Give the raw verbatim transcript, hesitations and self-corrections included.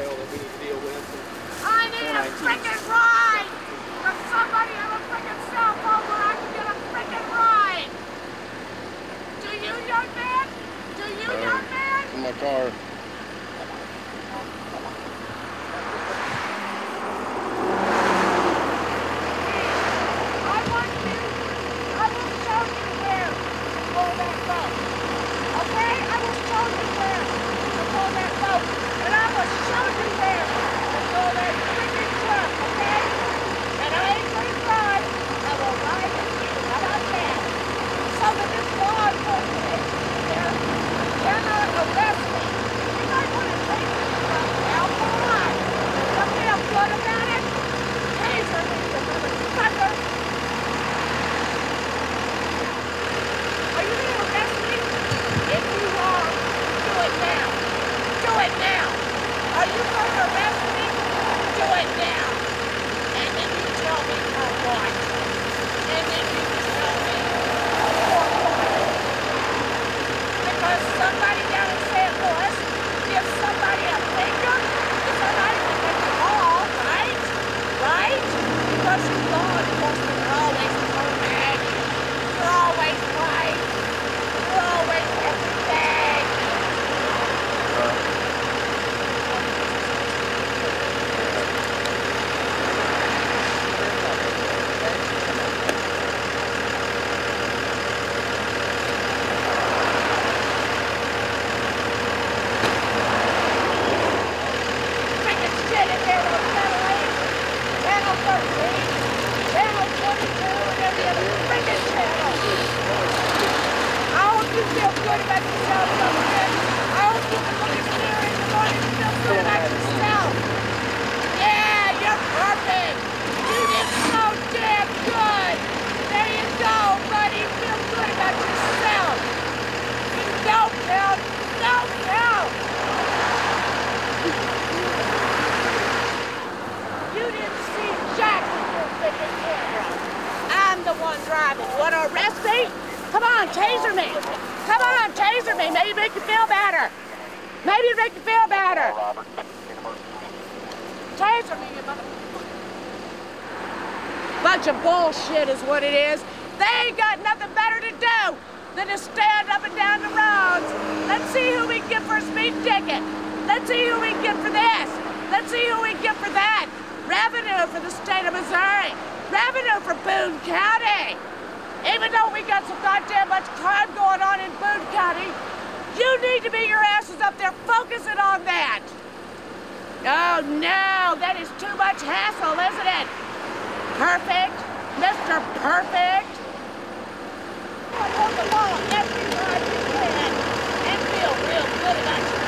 jail that we need to deal with. I need a freaking ride from somebody on a freaking cell phone where I can get a freaking ride. Do you, young man? Do you, uh, young man? In my car. Want to arrest me? Come on, taser me. Come on, taser me. Maybe make you feel better. Maybe make you feel better. Taser me, you motherfucker. Bunch of bullshit is what it is. They ain't got nothing better to do than to stand up and down the roads. Let's see who we get for a speed ticket. Let's see who we get for this. Let's see who we get for that. Revenue for the state of Missouri. Revenue for Boone County. Even though we got so goddamn much crime going on in Boone County, you need to be your asses up there focusing on that. Oh no, that is too much hassle, isn't it? Perfect, Mister Perfect. I want the law every time you can and feel real good about you.